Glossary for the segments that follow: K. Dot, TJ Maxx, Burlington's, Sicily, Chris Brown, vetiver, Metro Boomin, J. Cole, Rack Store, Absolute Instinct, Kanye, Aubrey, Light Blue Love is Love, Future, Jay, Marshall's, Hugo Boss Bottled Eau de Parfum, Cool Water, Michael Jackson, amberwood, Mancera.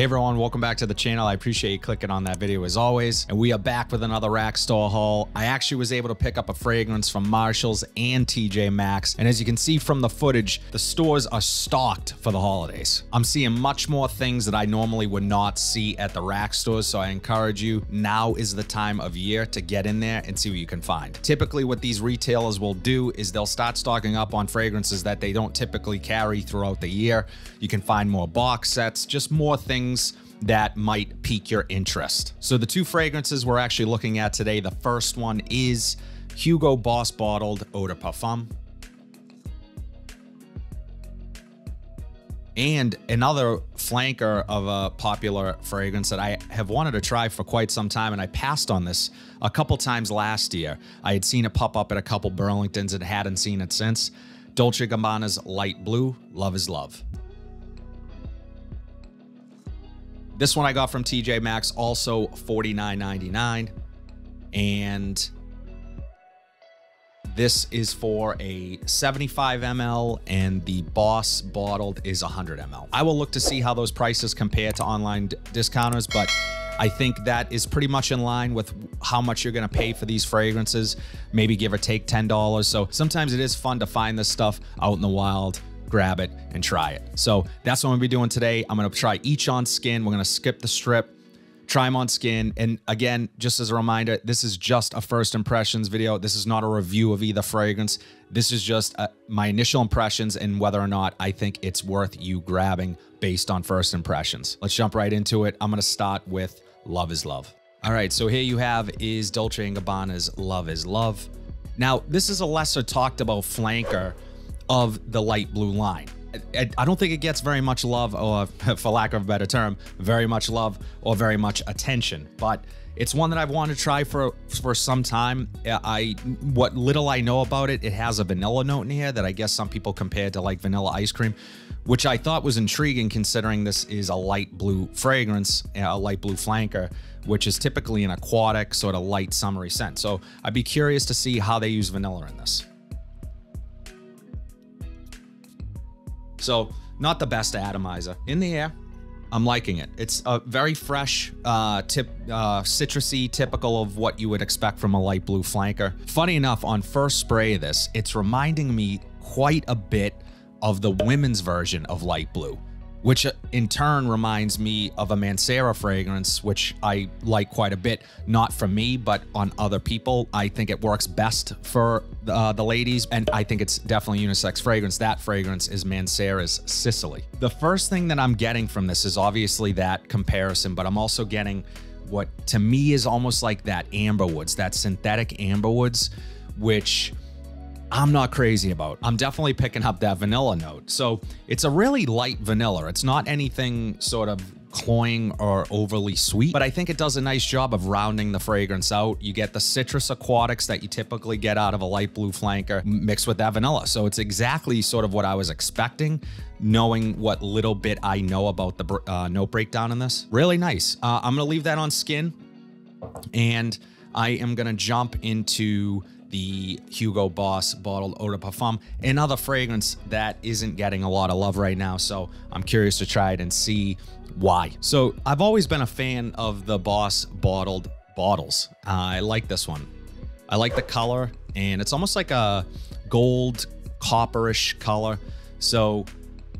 Hey everyone, welcome back to the channel. I appreciate you clicking on that video as always. And we are back with another Rack Store haul. I actually was able to pick up a fragrance from Marshall's and TJ Maxx. And as you can see from the footage, the stores are stocked for the holidays. I'm seeing much more things that I normally would not see at the Rack Stores. So I encourage you, now is the time of year to get in there and see what you can find. Typically what these retailers will do is they'll start stocking up on fragrances that they don't typically carry throughout the year. You can find more box sets, just more things that might pique your interest. So the two fragrances we're actually looking at today, the first one is Hugo Boss Bottled Eau de Parfum. And another flanker of a popular fragrance that I have wanted to try for quite some time, and I passed on this a couple times last year. I had seen it pop up at a couple Burlington's and hadn't seen it since. Dolce & Gabbana's Light Blue Love is Love. This one I got from TJ Maxx, also $49.99. And this is for a 75 ml and the Boss bottled is 100 ml. I will look to see how those prices compare to online discounters, but I think that is pretty much in line with how much you're gonna pay for these fragrances, maybe give or take $10. So sometimes it is fun to find this stuff out in the wild, grab it and try it. So that's what I'm gonna be doing today. I'm gonna try each on skin. We're gonna skip the strip, try them on skin. And again, just as a reminder, this is just a first impressions video. This is not a review of either fragrance. This is just my initial impressions and whether or not I think it's worth you grabbing based on first impressions. Let's jump right into it. I'm gonna start with Love is Love. All right, so here you have is Dolce & Gabbana's Love is Love. Now, this is a lesser talked about flanker of the light blue line. I don't think it gets very much love, or for lack of a better term, very much love or very much attention, but it's one that I've wanted to try for some time. What little I know about it, it has a vanilla note in here that I guess some people compare to like vanilla ice cream, which I thought was intriguing considering this is a light blue fragrance, a light blue flanker, which is typically an aquatic sort of light summery scent. So I'd be curious to see how they use vanilla in this. So not the best atomizer in the air. I'm liking it. It's a very fresh citrusy, typical of what you would expect from a light blue flanker. Funny enough, on first spray of this, it's reminding me quite a bit of the women's version of light blue, which in turn reminds me of a Mancera fragrance, which I like quite a bit, not for me, but on other people. I think it works best for the ladies, and I think it's definitely unisex fragrance. That fragrance is Mancera's Sicily. The first thing that I'm getting from this is obviously that comparison, but I'm also getting what to me is almost like that amberwoods, that synthetic amberwoods, which I'm not crazy about. I'm definitely picking up that vanilla note. So it's a really light vanilla. It's not anything sort of cloying or overly sweet, but I think it does a nice job of rounding the fragrance out. You get the citrus aquatics that you typically get out of a light blue flanker mixed with that vanilla. So it's exactly sort of what I was expecting, knowing what little bit I know about the note breakdown in this. Really nice. I'm gonna leave that on skin and I am gonna jump into the Hugo Boss Bottled Eau de Parfum, another fragrance that isn't getting a lot of love right now, so I'm curious to try it and see why. So I've always been a fan of the Boss Bottled bottles. I like this one. I like the color, and it's almost like a gold copperish color. So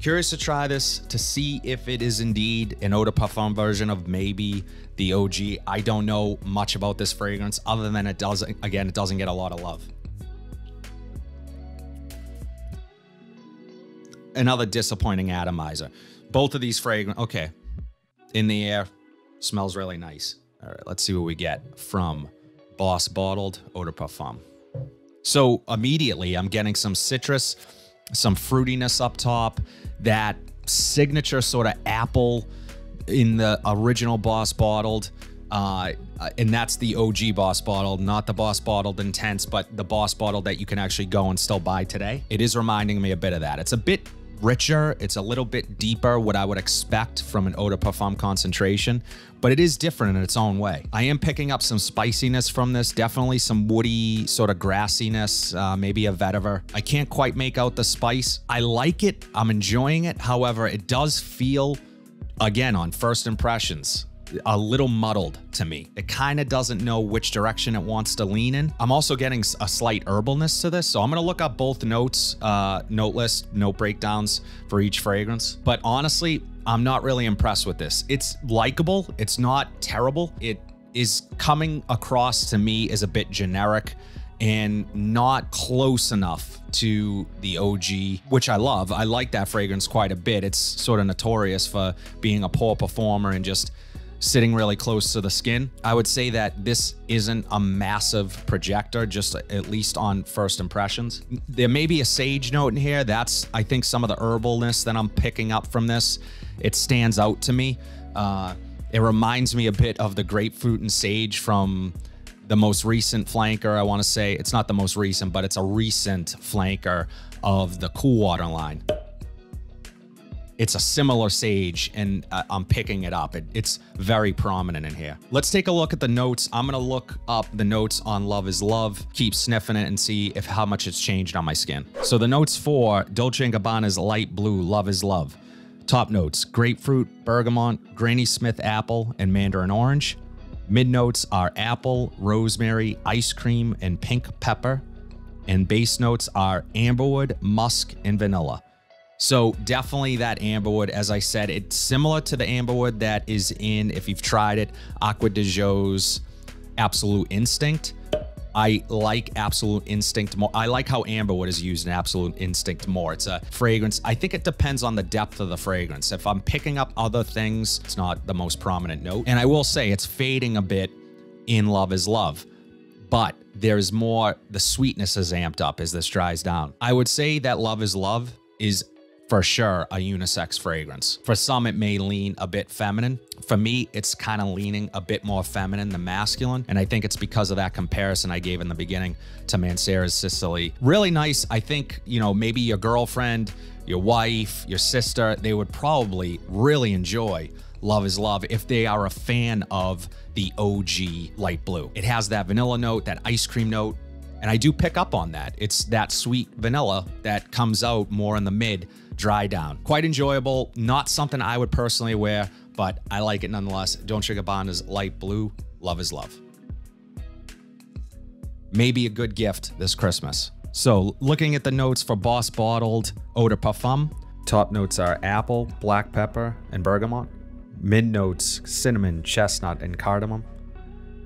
curious to try this to see if it is indeed an Eau de Parfum version of maybe the OG. I don't know much about this fragrance other than it doesn't get a lot of love. Another disappointing atomizer. Both of these fragrance, okay. In the air, smells really nice. All right, let's see what we get from Boss Bottled Eau de Parfum. So immediately I'm getting some citrus, some fruitiness up top, that signature sort of apple in the original Boss Bottled, and that's the OG Boss Bottled, not the Boss Bottled Intense, but the Boss Bottled that you can actually go and still buy today. It is reminding me a bit of that. It's a bit richer, it's a little bit deeper, what I would expect from an Eau de Parfum concentration, but it is different in its own way. I am picking up some spiciness from this, definitely some woody sort of grassiness, maybe a vetiver. I can't quite make out the spice. I like it, I'm enjoying it. However, it does feel again, on first impressions, a little muddled to me. It kind of doesn't know which direction it wants to lean in. I'm also getting a slight herbalness to this, so I'm gonna look up both notes, note list, note breakdowns for each fragrance. But honestly, I'm not really impressed with this. It's likable, it's not terrible. It is coming across to me as a bit generic and not close enough to the OG, which I love. I like that fragrance quite a bit. It's sort of notorious for being a poor performer and just sitting really close to the skin. I would say that this isn't a massive projector, just at least on first impressions. There may be a sage note in here. That's, I think, some of the herbalness that I'm picking up from this. It stands out to me. It reminds me a bit of the grapefruit and sage from the most recent flanker, I want to say. It's not the most recent, but it's a recent flanker of the Cool Water line. It's a similar sage, and I'm picking it up. It's very prominent in here. Let's take a look at the notes. I'm gonna look up the notes on Love is Love, keep sniffing it and see if how much it's changed on my skin. So the notes for Dolce & Gabbana's Light Blue Love is Love. Top notes, grapefruit, bergamot, Granny Smith apple, and mandarin orange. Mid notes are apple, rosemary, ice cream, and pink pepper. And base notes are amberwood, musk, and vanilla. So definitely that amberwood, as I said, it's similar to the amberwood that is in, if you've tried it, Aqua di Gio's Absolute Instinct. I like Absolute Instinct more. I like how amberwood is used in Absolute Instinct more. It's a fragrance. I think it depends on the depth of the fragrance. If I'm picking up other things, it's not the most prominent note. And I will say it's fading a bit in Love is Love, but there's more, the sweetness is amped up as this dries down. I would say that Love is Love is for sure a unisex fragrance. For some, it may lean a bit feminine. For me, it's kind of leaning a bit more feminine than masculine. And I think it's because of that comparison I gave in the beginning to Mancera's Sicily. Really nice. I think, you know, maybe your girlfriend, your wife, your sister, they would probably really enjoy Love is Love if they are a fan of the OG light blue. It has that vanilla note, that ice cream note. And I do pick up on that. It's that sweet vanilla that comes out more in the mid dry down. Quite enjoyable, not something I would personally wear, but I like it nonetheless. Dolce & Gabbana's Light Blue Love is Love. Maybe a good gift this Christmas. So looking at the notes for Boss Bottled Eau de Parfum, top notes are apple, black pepper, and bergamot. Mid notes, cinnamon, chestnut, and cardamom.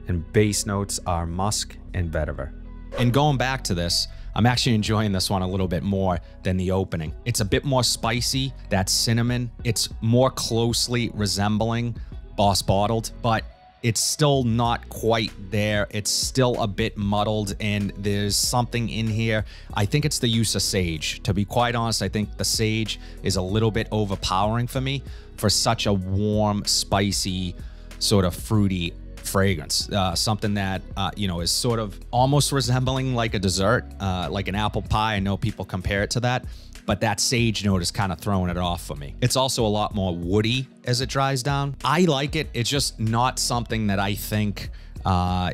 And base notes are musk and vetiver. And going back to this, I'm actually enjoying this one a little bit more than the opening. It's a bit more spicy, that cinnamon. It's more closely resembling Boss Bottled, but it's still not quite there. It's still a bit muddled, and there's something in here. I think it's the use of sage. To be quite honest, I think the sage is a little bit overpowering for me for such a warm, spicy, sort of fruity fragrance, something that, you know, is sort of almost resembling like a dessert, like an apple pie. I know people compare it to that, but that sage note is kind of throwing it off for me. It's also a lot more woody as it dries down. I like it. It's just not something that I think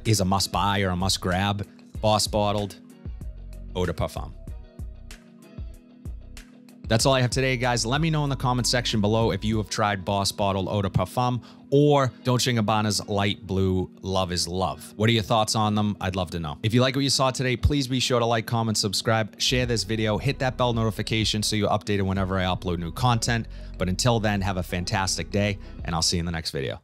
is a must buy or a must grab. Boss Bottled Eau de Parfum. That's all I have today, guys. Let me know in the comment section below if you have tried Boss Bottled Eau de Parfum or Dolce & Gabbana's Light Blue Love is Love. What are your thoughts on them? I'd love to know. If you like what you saw today, please be sure to like, comment, subscribe, share this video, hit that bell notification so you're updated whenever I upload new content. But until then, have a fantastic day, and I'll see you in the next video.